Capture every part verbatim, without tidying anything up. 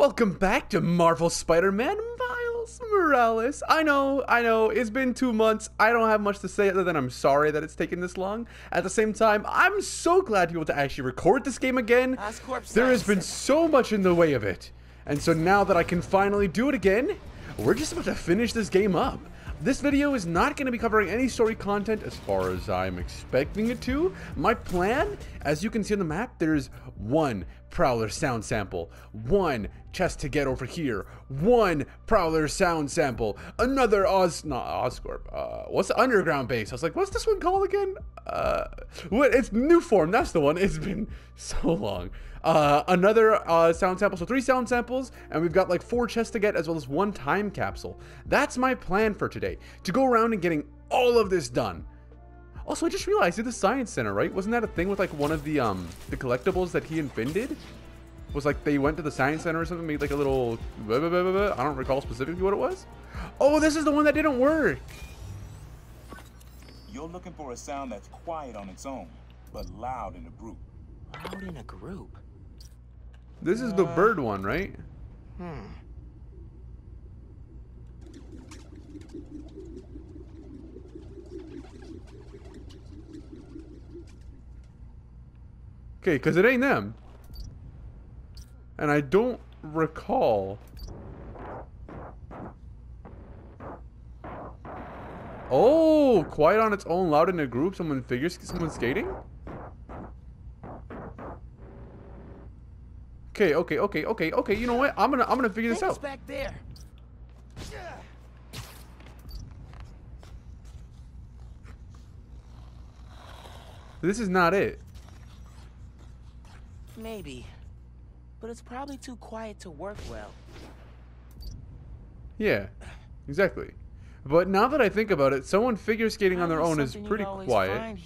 Welcome back to Marvel's Spider-Man, Miles Morales. I know, I know, it's been two months. I don't have much to say other than I'm sorry that it's taken this long. At the same time, I'm so glad to be able to actually record this game again. There has been so much in the way of it. And so now that I can finally do it again, we're just about to finish this game up. This video is not going to be covering any story content as far as I'm expecting it to. My plan, as you can see on the map, there's one Prowler sound sample, one chest to get over here, one Prowler sound sample, another Os... not Oscorp. Uh, what's the underground base? I was like, what's this one called again? Uh, what? It's New Form. That's the one. It's been so long. Uh, another uh, sound sample, so three sound samples, and we've got like four chests to get as well as one time capsule. That's my plan for today, to go around and getting all of this done. Also, I just realized, did the Science Center, right? Wasn't that a thing with like one of the um the collectibles that he and Finn did? Was like they went to the Science Center or something, made like a little blah, blah, blah, blah, blah. I don't recall specifically what it was. Oh, this is the one that didn't work. You're looking for a sound that's quiet on its own, but loud in a group. Loud in a group. This is the bird one, right? Hmm. Okay, because it ain't them. And I don't recall. Oh, quiet on its own, loud in a group. Someone figures, someone skating? Okay, okay, okay, okay, okay. You know what? I'm gonna, I'm gonna figure this out. Back there. This is not it. Maybe, but it's probably too quiet to work well. Yeah, exactly. But now that I think about it, someone figure skating on their own is pretty quiet.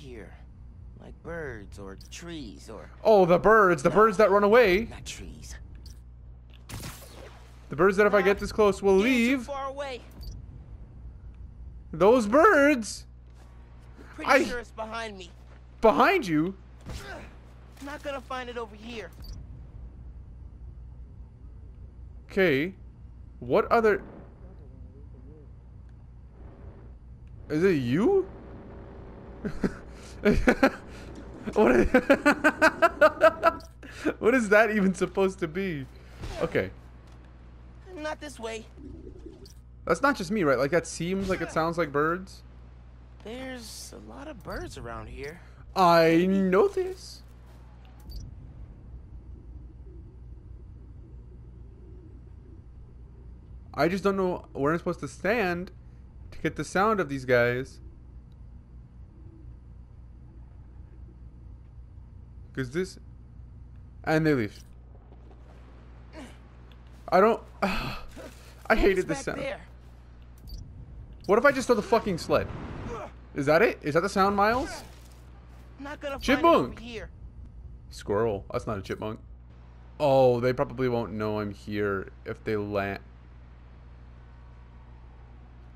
Like birds or trees or oh, the birds, the no, birds that run away. Not trees. The birds that if no, I get this close will leave. Too far away. Those birds. Pretty I, sure it's behind me. Behind you? I'm not gonna find it over here. Okay. What other? Is it you? What is, what is that even supposed to be? Okay. Not this way. That's not just me, right? Like that seems like it sounds like birds. There's a lot of birds around here. I know this. I just don't know where I'm supposed to stand to get the sound of these guys. Cause this, and they leave. I don't. Uh, I hated this sound. What if I just throw the fucking sled? Is that it? Is that the sound, Miles? Chipmunk. Squirrel. That's not a chipmunk. Oh, they probably won't know I'm here if they land.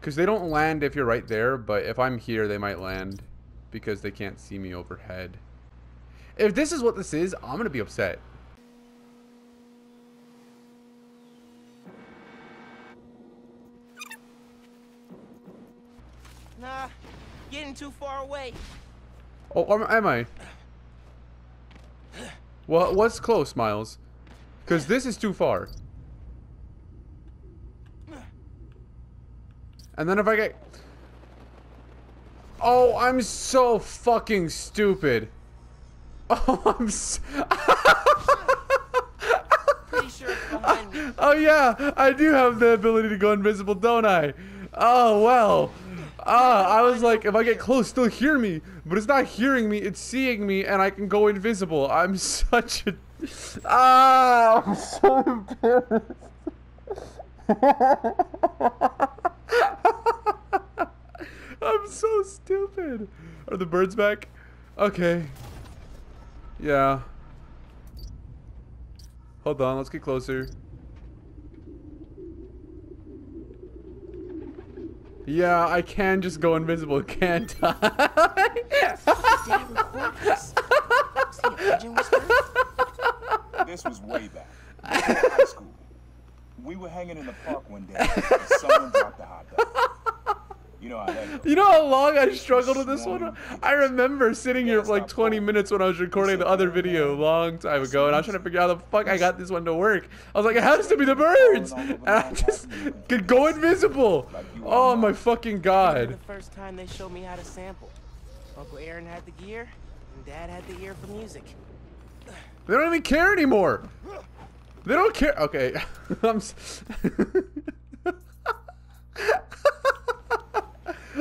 Cause they don't land if you're right there, but if I'm here, they might land because they can't see me overhead. If this is what this is, I'm going to be upset. Nah, getting too far away. Oh, am I? Well, what's close, Miles? Because this is too far. And then if I get... Oh, I'm so fucking stupid. Oh, I'm so pretty sure it's behind me. Oh yeah, I do have the ability to go invisible, don't I? Oh well. Ah, uh, I was like, if I get close, still hear me, but it's not hearing me; it's seeing me, and I can go invisible. I'm such a ah. I'm so embarrassed. I'm so stupid. Are the birds back? Okay. Yeah. Hold on, let's get closer. Yeah, I can just go invisible, can't I? This was way back. High school. We were hanging in the park one day, and someone dropped a hot dog. You know how that goes. You know how long I struggled with this one? I remember sitting here for like twenty minutes when I was recording the other video a long time ago, and I was trying to figure out how the fuck I got this one to work. I was like, it has to be the birds! And I just could go invisible! Oh my fucking god. The first time they showed me how to sample. Uncle Aaron had the gear, and Dad had the ear for music. They don't even care anymore! They don't care. Okay. I'm, s I'm,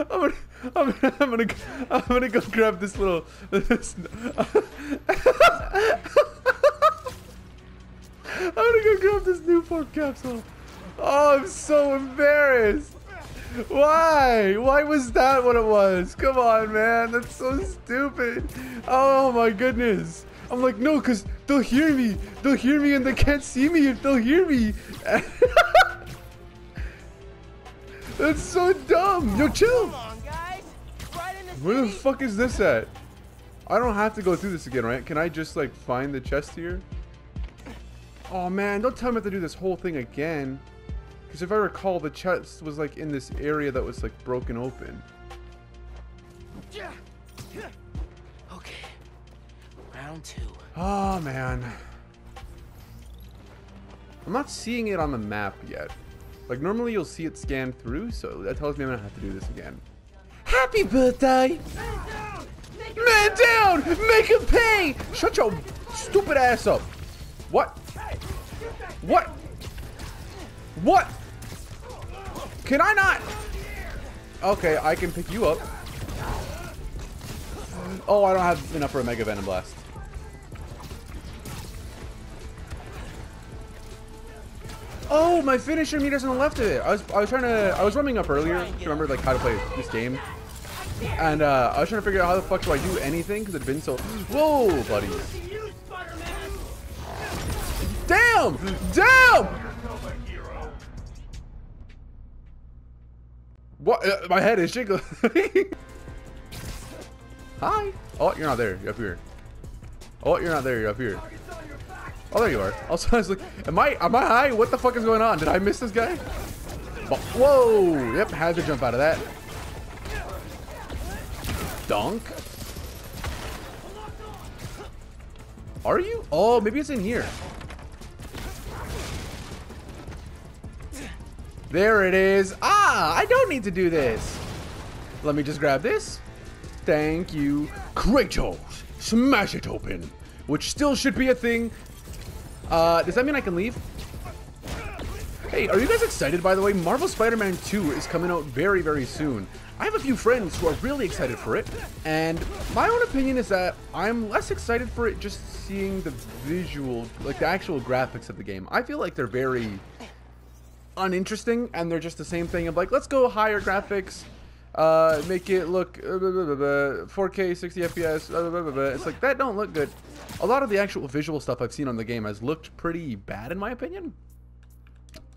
gonna, I'm, gonna, I'm gonna I'm gonna go grab this little this, I'm gonna go grab this new form capsule. Oh, I'm so embarrassed. Why? Why was that what it was? Come on, man. That's so stupid. Oh my goodness. I'm like, no, because they'll hear me. They'll hear me and they can't see me if they'll hear me. That's so dumb. Yo, chill. Where the fuck is this at? I don't have to go through this again, right? Can I just, like, find the chest here? Oh, man. Don't tell me I have to do this whole thing again. Because if I recall, the chest was, like, in this area that was, like, broken open. Two. Oh man, I'm not seeing it on the map yet. Like normally you'll see it scanned through, so that tells me I'm gonna have to do this again. Happy birthday! Man down! Make him pay! Shut your stupid ass up! What? What? What? Can I not? Okay, I can pick you up. Oh, I don't have enough for a Mega Venom Blast. Oh, my finisher meter's on the left of it. I was, I was trying to, I was warming up earlier to remember like how to play this game, and uh, I was trying to figure out how the fuck do I do anything because it's been so. Whoa, buddy! Damn! Damn! What? Uh, my head is jiggling. Hi. Oh, you're not there. You're up here. Oh, you're not there. You're up here. Oh, there you are. Also, I was like, am I, am I high? What the fuck is going on? Did I miss this guy? Whoa. Yep. Had to jump out of that. Dunk. Are you? Oh, maybe it's in here. There it is. Ah, I don't need to do this. Let me just grab this. Thank you. Kratos. Smash it open. Which still should be a thing. Uh, does that mean I can leave? Hey, are you guys excited, by the way? Marvel's Spider-Man two is coming out very, very soon. I have a few friends who are really excited for it, and my own opinion is that I'm less excited for it just seeing the visual, like the actual graphics of the game. I feel like they're very uninteresting, and they're just the same thing of like, let's go higher graphics, uh, make it look uh, blah, blah, blah, blah, four K, sixty F P S, blah, blah, blah, blah. It's like, that don't look good. A lot of the actual visual stuff I've seen on the game has looked pretty bad, in my opinion.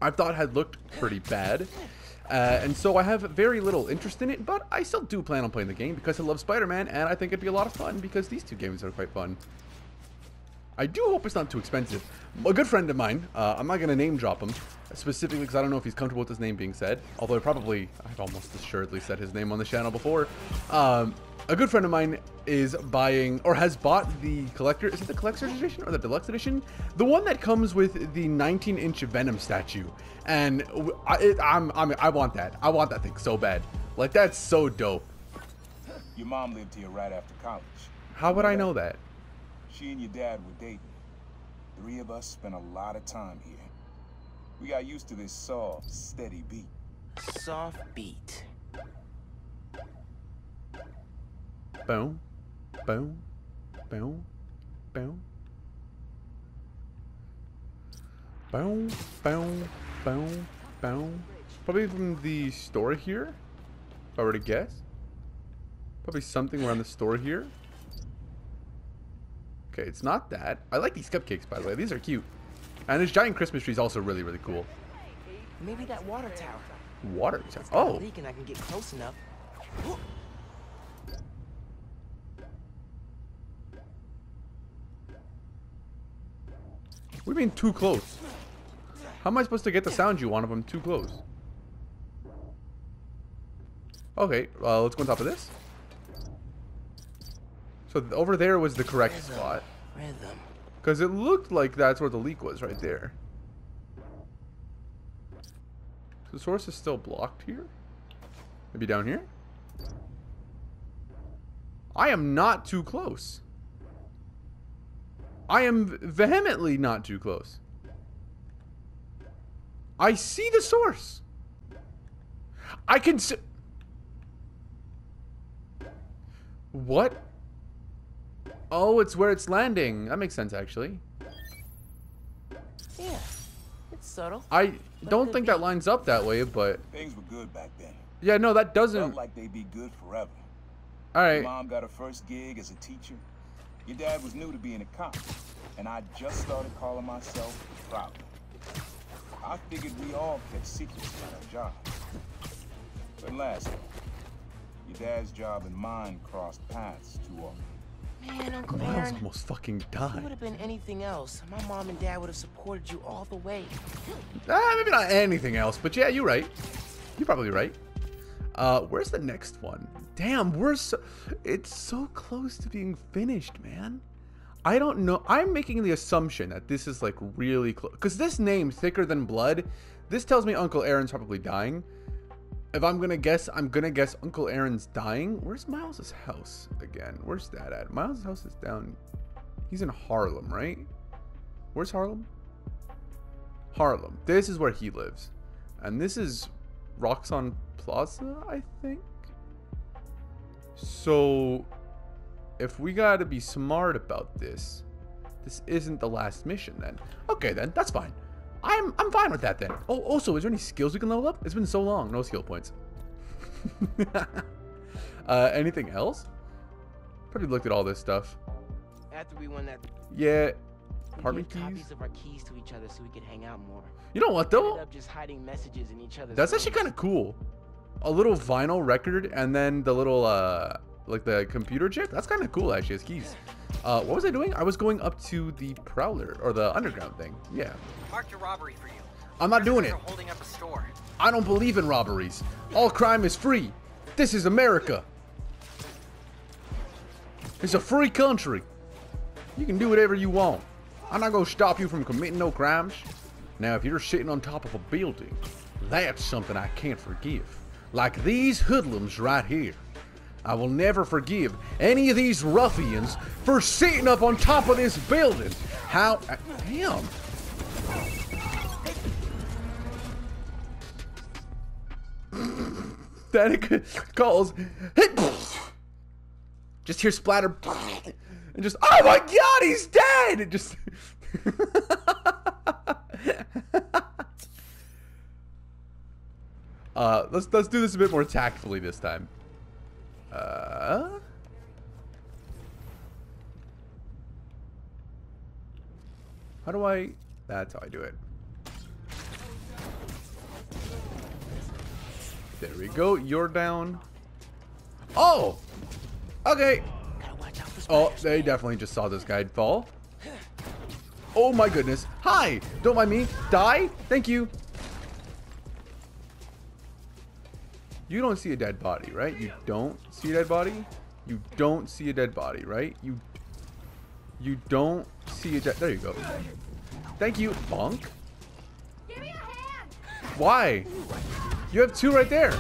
I thought had looked pretty bad. Uh, and so I have very little interest in it, but I still do plan on playing the game because I love Spider-Man, and I think it'd be a lot of fun because these two games are quite fun. I do hope it's not too expensive. A good friend of mine, uh, I'm not going to name drop him, specifically because I don't know if he's comfortable with his name being said, although I probably, I've almost assuredly said his name on the channel before. Um... A good friend of mine is buying, or has bought the collector, is it the collector's edition or the deluxe edition? The one that comes with the nineteen inch Venom statue. And I, it, I'm, I'm, I want that. I want that thing so bad. Like, that's so dope. Your mom lived here right after college. How would I know that? She and your dad were dating. Three of us spent a lot of time here. We got used to this soft, steady beat. Soft beat. Boom, boom, boom, boom, boom, boom, boom, boom. Probably from the store here, if I were to guess. Probably something around the store here. Okay, it's not that. I like these cupcakes, by the way. These are cute. And this giant Christmas tree is also really, really cool. Maybe that water tower. Water tower. Oh. Leak and I can get close enough. What do you mean too close? How am I supposed to get the sound you want if I'm too close? Okay, uh, let's go on top of this. So th over there was the correct rhythm, spot. Rhythm. Because it looked like that's where the leak was, right there. So the source is still blocked here. Maybe down here? I am not too close. I am vehemently not too close. I see the source. I can see. What? Oh, it's where it's landing. That makes sense, actually. Yeah, it's subtle. I don't think that lines up that way, but things were good back then. Yeah, no, that doesn't. Felt like they'd be good forever. All right. Mom got her first gig as a teacher. Your dad was new to being a cop, and I just started calling myself Prowler. I figured we all kept secrets about our jobs. But lastly, your dad's job and mine crossed paths too often. Man, Uncle Miles almost fucking died. If it would have been anything else, my mom and dad would have supported you all the way. Ah, maybe not anything else, but yeah, you're right. You're probably right. Uh, where's the next one? Damn, we're so... It's so close to being finished, man. I don't know. I'm making the assumption that this is, like, really close. Because this name, Thicker Than Blood, this tells me Uncle Aaron's probably dying. If I'm going to guess, I'm going to guess Uncle Aaron's dying. Where's Miles' house again? Where's that at? Miles' house is down... He's in Harlem, right? Where's Harlem? Harlem. This is where he lives. And this is Roxxon Plaza, I think. So... if we gotta be smart about this, this isn't the last mission then. Okay then, that's fine. I'm I'm fine with that then. Oh, also, is there any skills we can level up? It's been so long, no skill points. uh, anything else? Probably looked at all this stuff. After we won that. Yeah. Apartment keys. Copies of our keys to each other so we could hang out more. You know what though? Just hiding messages in each other's That's rooms. Actually kind of cool. A little vinyl record and then the little uh. like the computer chip. That's kind of cool actually as keys. Uh, what was I doing? I was going up to the Prowler or the underground thing. Yeah. Marked a robbery for you. I'm not doing it. Holding up a store. I don't believe in robberies. All crime is free. This is America. It's a free country. You can do whatever you want. I'm not gonna stop you from committing no crimes. Now, if you're sitting on top of a building, that's something I can't forgive. Like these hoodlums right here. I will never forgive any of these ruffians for sitting up on top of this building. How? Uh, damn. Danica calls. Just hear splatter. And just, oh my god, he's dead. And just. uh, let's, let's do this a bit more tactfully this time. Uh, how do I? That's how I do it. There we go. You're down. Oh, okay. Oh, they definitely just saw this guy fall. Oh my goodness. Hi. Don't mind me. Die. Thank you. You don't see a dead body, right? You don't see a dead body? You don't see a dead body, right? You You don't see a dead... There you go. Thank you, Bonk. Give me a hand. Why? You have two right there.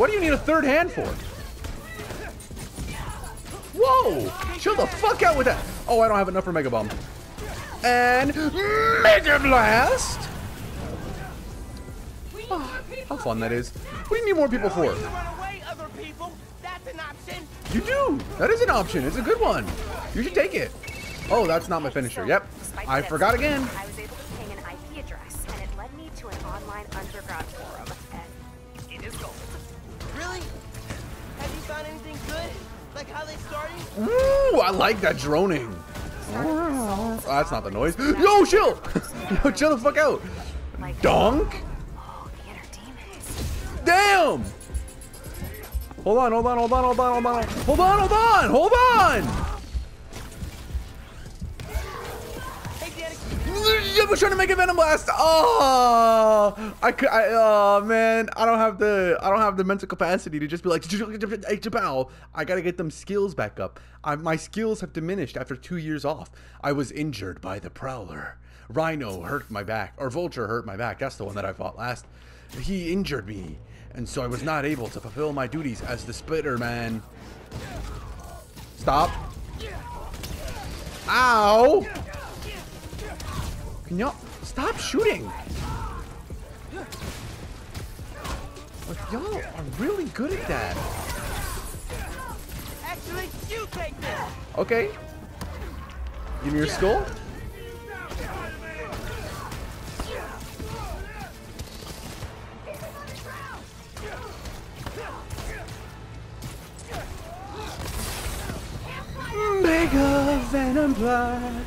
What do you need a third hand for? Whoa! Chill the fuck out with that. Oh, I don't have enough for Mega Bomb. And... Mega Blast! Oh, how fun that is. What do you need more people for? You do. That is an option. It's a good one. You should take it. Oh, that's not my finisher. Yep. I forgot again. I was able to ping an I P address, and it led me to an online underground forum, and it is gold. Really? Have you found anything good? Like how they started? Ooh, I like that droning. Oh, that's not the noise. Yo, chill. Yo, chill the fuck out. Donk. Damn! Hold on, hold on, hold on, hold on, hold on, hold on, hold on, hold on! Hey, I was trying to make a Venom blast. Oh, I could. I, oh man, I don't have the. I don't have the mental capacity to just be like, Jabow. I gotta get them skills back up. I, my skills have diminished after two years off. I was injured by the Prowler. Rhino hurt my back, or Vulture hurt my back. That's the one that I fought last. He injured me, and so I was not able to fulfill my duties as the Spider-Man. Stop. Ow! Can y'all stop shooting? Like, y'all are really good at that. Actually, you take this. Okay. Give me your skull. Mega Venom Blast.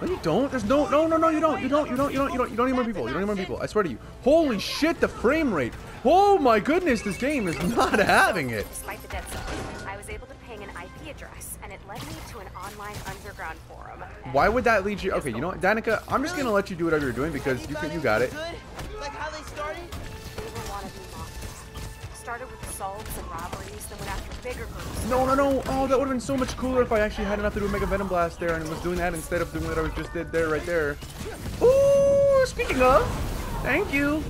No, you don't. There's no, no, no, no, you don't. You don't, you don't, you don't, you don't, you don't need more people. You don't need more people. I swear to you. Holy shit, the frame rate. Oh my goodness, this game is not having it. Despite the dead zone, I was able to ping an I P address, and it led me to an online underground forum. Why would that lead you? Okay, you know what, Danica, I'm just going to let you do whatever you're doing because you, you got it. Like how they started? They were wannabe monsters. Started with assaults and robberies, then went after bigger groups. No, no, no. Oh, that would have been so much cooler if I actually had enough to do a Mega Venom Blast there and was doing that instead of doing what I just did there, right there. Ooh, speaking of, thank you.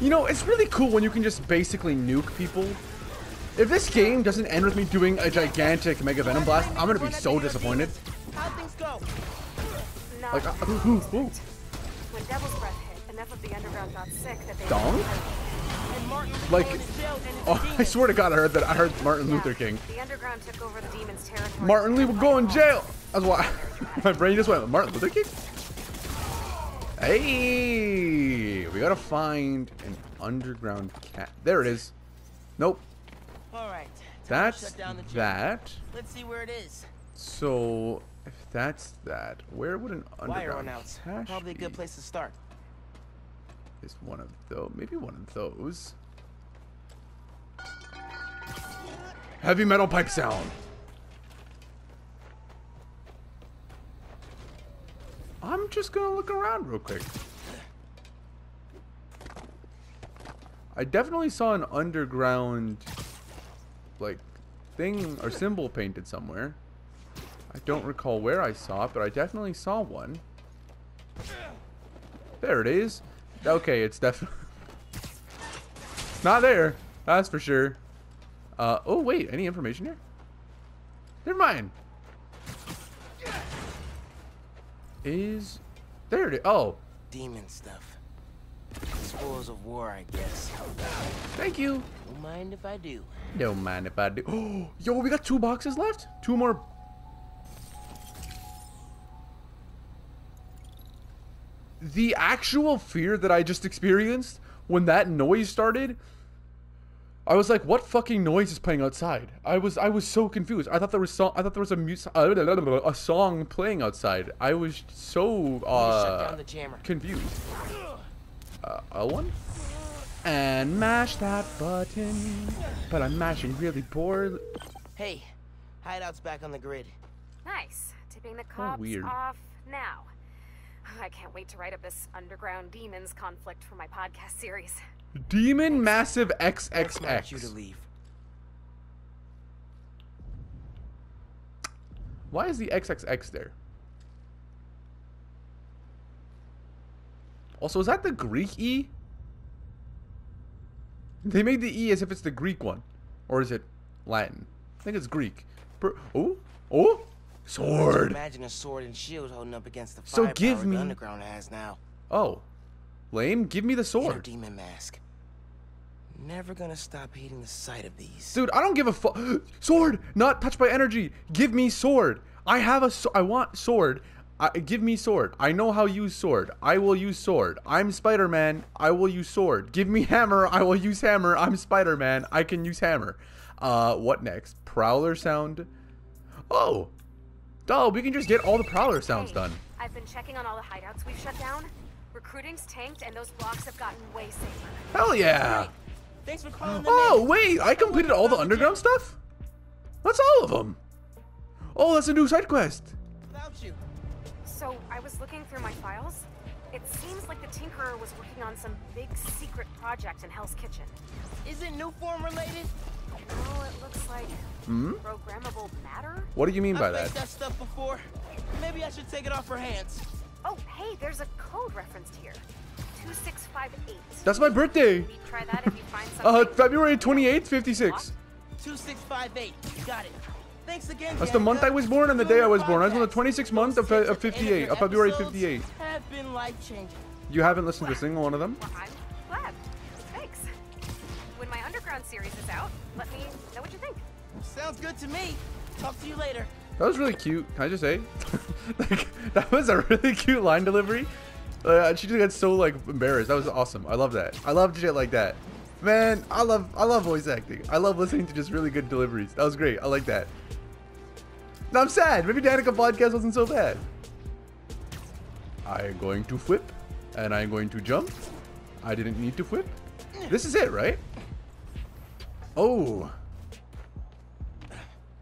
You know, it's really cool when you can just basically nuke people. If this game doesn't end with me doing a gigantic Mega Venom Blast, I'm going to be so disappointed. How'd things go? Like, uh, ooh, ooh, ooh. When Devil's Breath hit, enough of the underground got sick that they... Dong? Like, oh, I swear to God, I heard that. I heard Martin Luther King. The underground took over the demon's territory. Martin Lee will go in jail. That's why my brain just went. Martin Luther King. Hey, we gotta find an underground cat. There it is. Nope. All right. That's that. Let's see where it is. So, if that's that, where would an underground cat be? Probably a good place to start. Is one of those, maybe one of those. Heavy metal pipe sound. I'm just gonna look around real quick. I definitely saw an underground like thing or symbol painted somewhere. I don't recall where I saw it, but I definitely saw one. There it is. Okay, it's definitely not there. That's for sure. Uh, oh wait, any information here? Never mind. Is there it? Is. Oh, demon stuff. Spoils of war, I guess. Thank you. Don't mind if I do. Don't mind if I do. Oh, yo, we got two boxes left. Two more. The actual fear that I just experienced when that noise started, I was like, "What fucking noise is playing outside?" I was, I was so confused. I thought there was, so I thought there was a mute, uh, a song playing outside. I was so uh, confused. Uh, L one and mash that button, but I'm mashing really bored. Hey, hideout's back on the grid. Nice, tipping the cops oh, off now. I can't wait to write up this underground demons conflict for my podcast series. Demon massive triple X. You to leave. Why is the triple X there? Also, is that the Greek E? They made the E as if it's the Greek one, or is it Latin? I think it's Greek. Oh, oh. Sword. Imagine a sword and shield holding up against the so give me the underground has now. Oh, lame. Give me the sword. And demon mask. Never gonna stop hating the sight of these. Dude, I don't give a fuck. Sword, not touched by energy. Give me sword. I have a. So I want sword. I, give me sword. I know how to use sword. I will use sword. I'm Spider-Man. I will use sword. Give me hammer. I will use hammer. I'm Spider-Man. I can use hammer. Uh, what next? Prowler sound. Oh. Duh, we can just get all the Prowler sounds done. I've been checking on all the hideouts we've shut down. Recruiting's tanked and those blocks have gotten way safer. Hell yeah! Thanks for calling. Oh, wait! I completed all the underground stuff? That's all of them! Oh, that's a new side quest! Without you. So I was looking through my files. It seems like the Tinkerer was working on some big secret project in Hell's Kitchen. Isn't new form related? No, it looks like hmm? programmable matter. What do you mean by I've that? I've that stuff before. Maybe I should take it off her hands. Oh, hey, there's a code referenced here. two six five eight. That's my birthday. Maybe try that if you find something. Uh, February twenty-eighth, fifty-six. two six five eight. Got it. Thanks again. That's the month I was born and the day I was born. I was on the twenty-sixth month of, of fifty-eight, of February fifty-eight. Have been life-changing. You haven't listened to a single one of them? Well, I'm glad. Thanks. When my underground series is out, let me know what you think. Sounds good to me. Talk to you later. That was really cute. Can I just say? Like, that was a really cute line delivery. Uh, she just got so like embarrassed. That was awesome. I love that. I love shit like that. Man, I love I love voice acting. I love listening to just really good deliveries. That was great. I like that. Now I'm sad. Maybe Danica podcast wasn't so bad. I am going to whip, and I am going to jump. I didn't need to whip. This is it, right? Oh.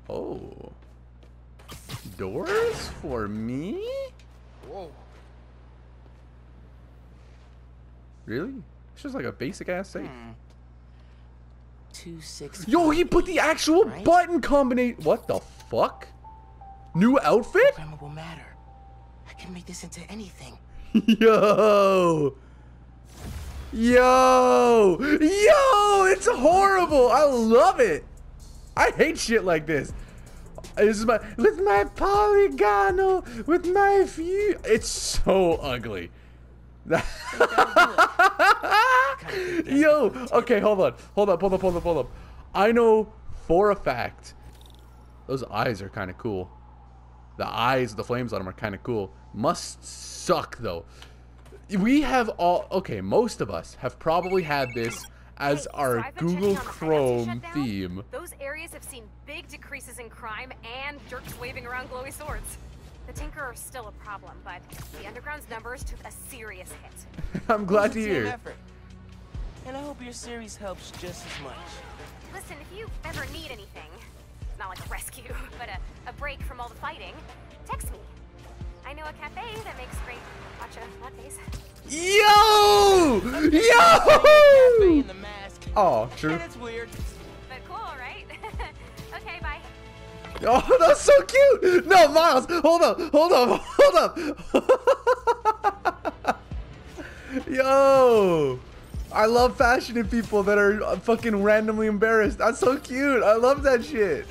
Oh. Doors for me? Whoa. Really? It's just like a basic ass safe. Hmm. Two six. Yo, he put the actual right? button combination. What the fuck? New outfit? Programmable matter. I can make this into anything. Yo. Yo. Yo, it's horrible. I love it. I hate shit like this. This is my with my polygonal with my view. It's so ugly. Yo, okay, hold on. Hold up, hold up, hold up, hold up. I know for a fact those eyes are kind of cool. The eyes, the flames on them are kind of cool. Must suck, though. We have all... Okay, most of us have probably had this as hey, our so Google Chrome theme. Those areas have seen big decreases in crime and jerks waving around glowy swords. The Tinkerer's still a problem, but the Underground's numbers took a serious hit. I'm glad to hear. Effort. And I hope your series helps just as much. Listen, if you ever need anything, not like a rescue, but a, a break from all the fighting, text me. I know a cafe that makes great matcha lattes. Yo! Yo! Oh, true. And it's weird. But cool, right? Okay, bye. Oh, that's so cute! No, Miles, hold up, hold up, hold up! Yo! I love passionate people that are fucking randomly embarrassed. That's so cute! I love that shit!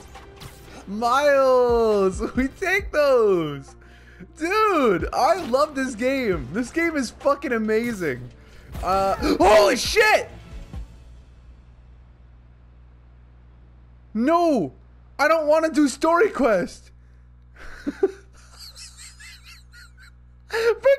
Miles! We take those! Dude, I love this game! This game is fucking amazing! Uh, holy shit! No! I don't want to do story quest. Bro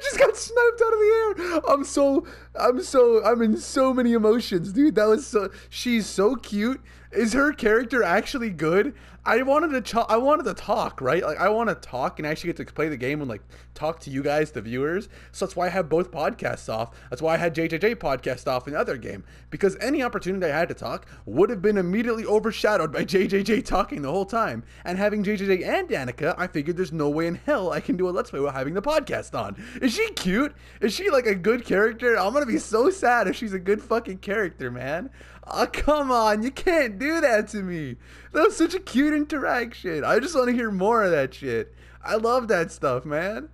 just got sniped out of the air. I'm so, I'm so, I'm in so many emotions, dude. That was so, she's so cute. Is her character actually good? I wanted to, I wanted to talk, right? Like I want to talk and actually get to play the game and like talk to you guys, the viewers. So that's why I have both podcasts off. That's why I had J J J podcast off in the other game, because any opportunity I had to talk would have been immediately overshadowed by J J J talking the whole time. And having J J J and Danica, I figured there's no way in hell I can do a Let's Play while having the podcast on. Is she cute? Is she like a good character? I'm gonna be so sad if she's a good fucking character, man. Oh, come on, you can't do that to me. That was such a cute interaction. I just want to hear more of that shit. I love that stuff, man.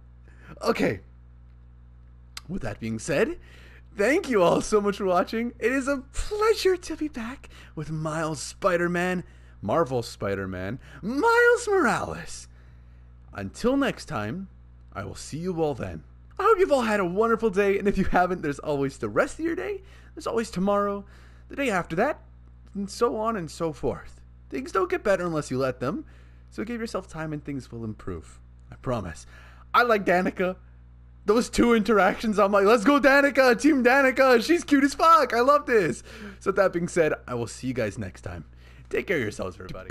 Okay. With that being said, thank you all so much for watching. It is a pleasure to be back with Miles Spider-Man, Marvel's Spider-Man, Miles Morales. Until next time, I will see you all then. I hope you've all had a wonderful day, and if you haven't, there's always the rest of your day. There's always tomorrow, the day after that, and so on and so forth. Things don't get better unless you let them, so give yourself time and things will improve. I promise. I like Danica. Those two interactions, I'm like, let's go Danica, Team Danica, she's cute as fuck, I love this. So that being said, I will see you guys next time. Take care of yourselves, everybody.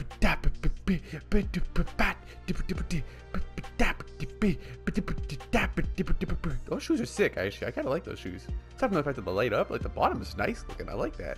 Those shoes are sick, actually. I kind of like those shoes. It's not the fact that the light up, like the bottom is nice looking. I like that.